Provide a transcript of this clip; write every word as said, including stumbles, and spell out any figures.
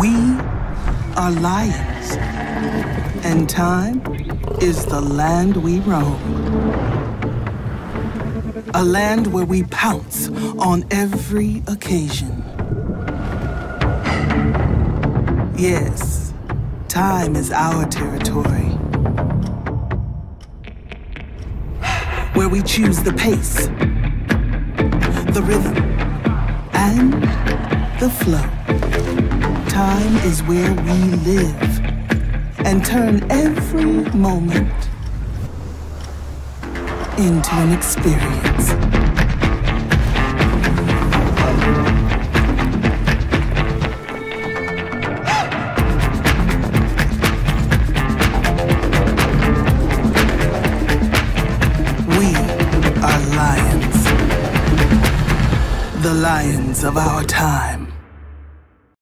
We are lions, and time is the land we roam. A land where we pounce on every occasion. Yes, time is our territory. Where we choose the pace, the rhythm, and the flow. Time is where we live and turn every moment into an experience. We are lions, the lions of our time.